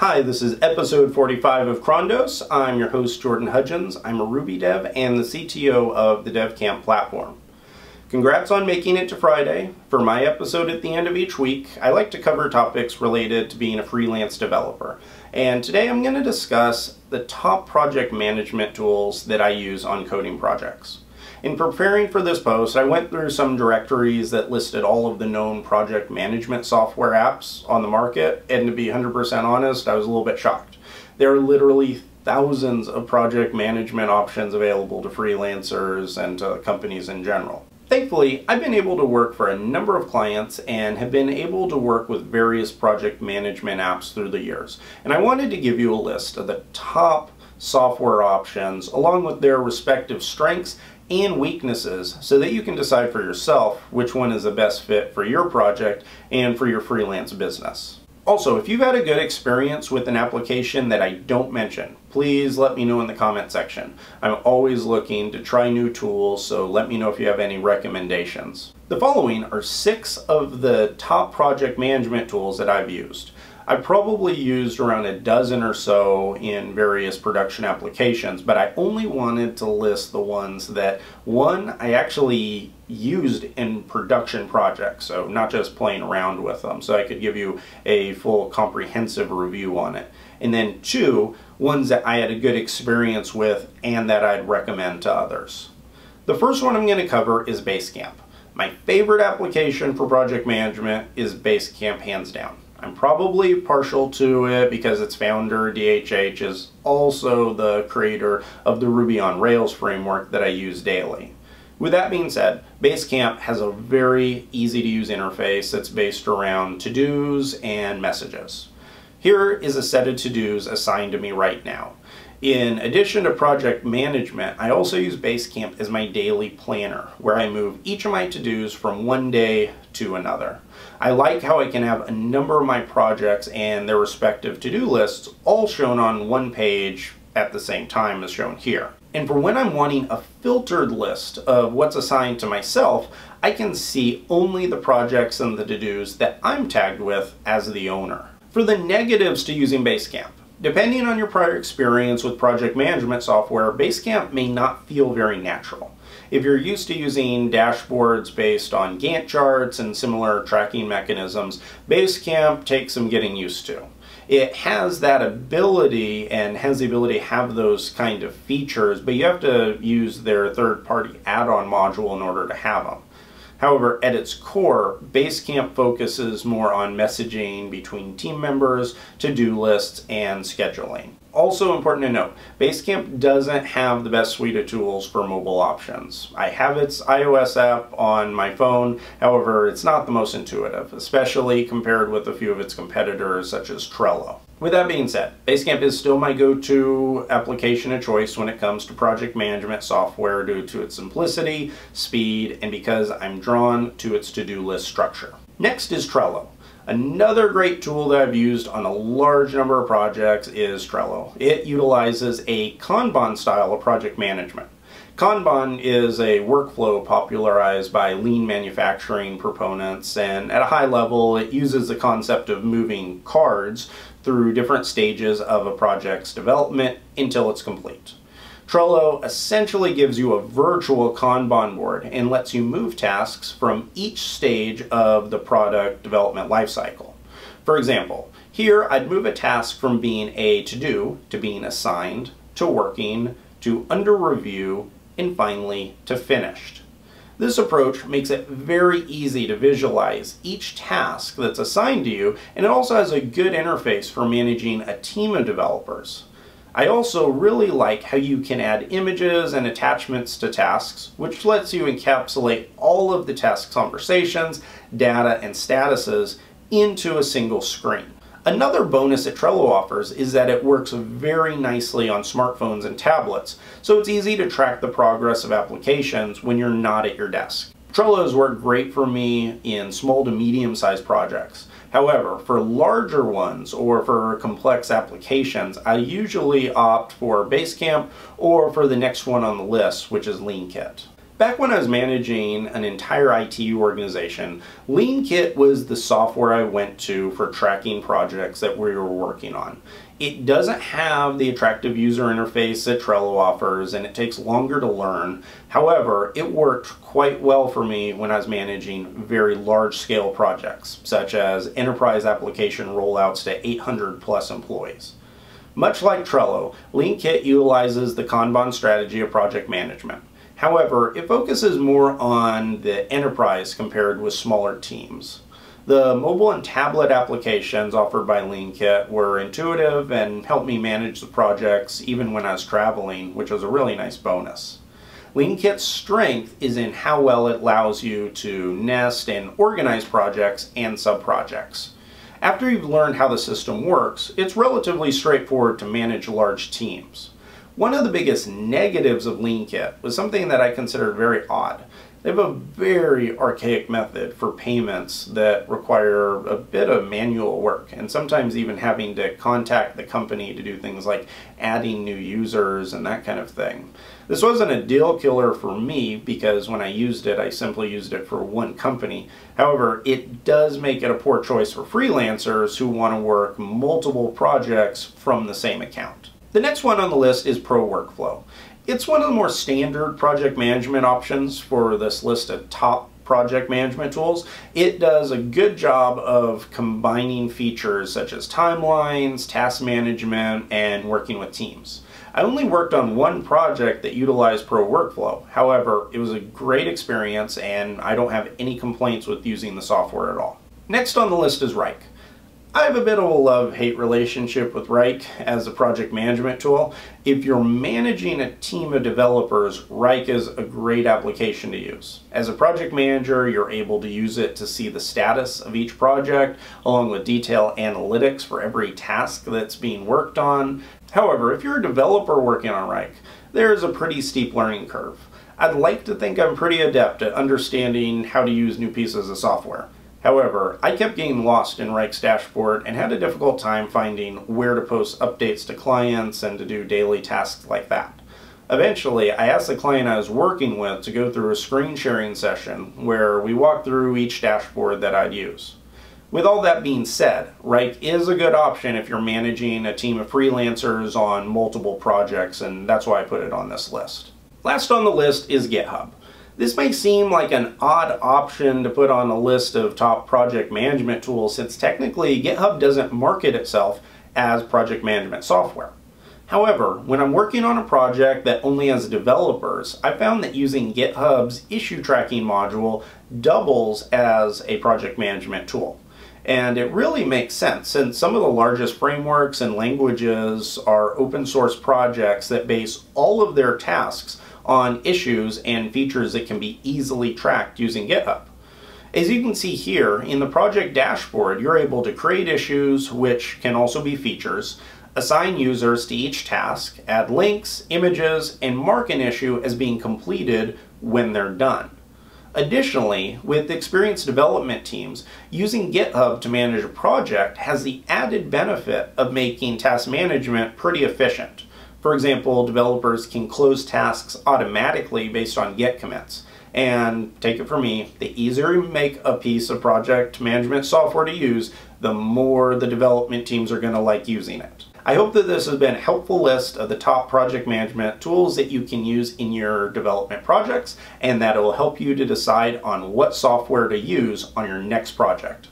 Hi, this is episode 45 of Crondose. I'm your host, Jordan Hudgens. I'm a Ruby dev and the CTO of the DevCamp platform. Congrats on making it to Friday. For my episode at the end of each week, I like to cover topics related to being a freelance developer. And today I'm going to discuss the top project management tools that I use on coding projects. In preparing for this post, I went through some directories that listed all of the known project management software apps on the market, and to be 100% honest, I was a little bit shocked. There are literally thousands of project management options available to freelancers and to companies in general. Thankfully, I've been able to work for a number of clients and have been able to work with various project management apps through the years. And I wanted to give you a list of the top software options along with their respective strengths and weaknesses so that you can decide for yourself which one is the best fit for your project and for your freelance business. Also, if you've had a good experience with an application that I don't mention, please let me know in the comment section. I'm always looking to try new tools, so let me know if you have any recommendations. The following are 6 of the top project management tools that I've used. I probably used around a dozen or so in various production applications, but I only wanted to list the ones that, one, I actually used in production projects, so not just playing around with them, so I could give you a full comprehensive review on it. And then two, ones that I had a good experience with and that I'd recommend to others. The first one I'm going to cover is Basecamp. My favorite application for project management is Basecamp, hands down. I'm probably partial to it because its founder, DHH, is also the creator of the Ruby on Rails framework that I use daily. With that being said, Basecamp has a very easy to use interface that's based around to-dos and messages. Here is a set of to-dos assigned to me right now. In addition to project management, I also use Basecamp as my daily planner, where I move each of my to-dos from one day to another. I like how I can have a number of my projects and their respective to-do lists all shown on one page at the same time as shown here. And for when I'm wanting a filtered list of what's assigned to myself, I can see only the projects and the to-dos that I'm tagged with as the owner. For the negatives to using Basecamp, depending on your prior experience with project management software, Basecamp may not feel very natural. If you're used to using dashboards based on Gantt charts and similar tracking mechanisms, Basecamp takes some getting used to. It has that ability and has the ability to have those kind of features, but you have to use their third-party add-on module in order to have them. However, at its core, Basecamp focuses more on messaging between team members, to-do lists, and scheduling. Also important to note, Basecamp doesn't have the best suite of tools for mobile options. I have its iOS app on my phone, however, it's not the most intuitive, especially compared with a few of its competitors such as Trello. With that being said, Basecamp is still my go-to application of choice when it comes to project management software due to its simplicity, speed, and because I'm drawn to its to-do list structure. Next is Trello. Another great tool that I've used on a large number of projects is Trello. It utilizes a Kanban style of project management. Kanban is a workflow popularized by lean manufacturing proponents, and at a high level it uses the concept of moving cards through different stages of a project's development until it's complete. Trello essentially gives you a virtual Kanban board and lets you move tasks from each stage of the product development lifecycle. For example, here I'd move a task from being a to-do to being assigned, to working, to under review, and finally to finished. This approach makes it very easy to visualize each task that's assigned to you, and it also has a good interface for managing a team of developers. I also really like how you can add images and attachments to tasks, which lets you encapsulate all of the task conversations, data, and statuses into a single screen. Another bonus that Trello offers is that it works very nicely on smartphones and tablets, so it's easy to track the progress of applications when you're not at your desk. Trello has worked great for me in small to medium-sized projects. However, for larger ones or for complex applications, I usually opt for Basecamp or for the next one on the list, which is LeanKit. Back when I was managing an entire IT organization, LeanKit was the software I went to for tracking projects that we were working on. It doesn't have the attractive user interface that Trello offers, and it takes longer to learn. However, it worked quite well for me when I was managing very large-scale projects, such as enterprise application rollouts to 800+ employees. Much like Trello, LeanKit utilizes the Kanban strategy of project management. However, it focuses more on the enterprise compared with smaller teams. The mobile and tablet applications offered by LeanKit were intuitive and helped me manage the projects even when I was traveling, which was a really nice bonus. LeanKit's strength is in how well it allows you to nest and organize projects and subprojects. After you've learned how the system works, it's relatively straightforward to manage large teams. One of the biggest negatives of LeanKit was something that I considered very odd. They have a very archaic method for payments that require a bit of manual work, and sometimes even having to contact the company to do things like adding new users and that kind of thing. This wasn't a deal killer for me because when I used it, I simply used it for one company. However, it does make it a poor choice for freelancers who want to work multiple projects from the same account. The next one on the list is Pro Workflow. It's one of the more standard project management options for this list of top project management tools. It does a good job of combining features such as timelines, task management, and working with teams. I only worked on one project that utilized Pro Workflow. However, it was a great experience and I don't have any complaints with using the software at all. Next on the list is Wrike. I have a bit of a love-hate relationship with Wrike as a project management tool. If you're managing a team of developers, Wrike is a great application to use. As a project manager, you're able to use it to see the status of each project, along with detailed analytics for every task that's being worked on. However, if you're a developer working on Wrike, there's a pretty steep learning curve. I'd like to think I'm pretty adept at understanding how to use new pieces of software. However, I kept getting lost in Wrike's dashboard and had a difficult time finding where to post updates to clients and to do daily tasks like that. Eventually, I asked the client I was working with to go through a screen sharing session where we walked through each dashboard that I'd use. With all that being said, Wrike is a good option if you're managing a team of freelancers on multiple projects, and that's why I put it on this list. Last on the list is GitHub. This may seem like an odd option to put on a list of top project management tools since technically GitHub doesn't market itself as project management software. However, when I'm working on a project that only has developers, I found that using GitHub's issue tracking module doubles as a project management tool. And it really makes sense since some of the largest frameworks and languages are open source projects that base all of their tasks on issues and features that can be easily tracked using GitHub. As you can see here, in the project dashboard, you're able to create issues, which can also be features, assign users to each task, add links, images, and mark an issue as being completed when they're done. Additionally, with experienced development teams, using GitHub to manage a project has the added benefit of making task management pretty efficient. For example, developers can close tasks automatically based on Git commits. And take it from me, the easier you make a piece of project management software to use, the more the development teams are going to like using it. I hope that this has been a helpful list of the top project management tools that you can use in your development projects, and that it will help you to decide on what software to use on your next project.